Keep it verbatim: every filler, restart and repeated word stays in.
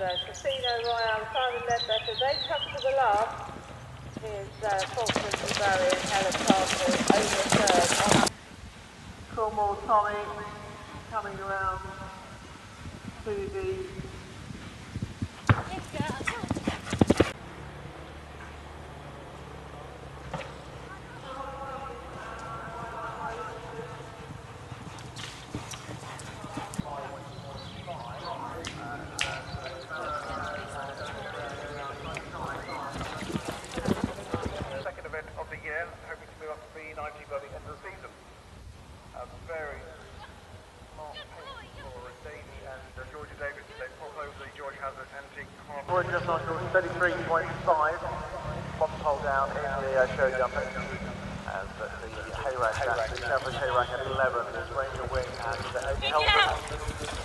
uh, Casino Royale, Simon Ledbetter. They come to the last. Here's uh, Fulton and Barry and Helen Chalmers over third. Cornwall Tommy coming around to the... Just on thirty-three point five, bottom pole down in the uh, show jumping, and uh, the hayrack, the average hayrack at eleven, the Ranger wing, and the uh, helmet.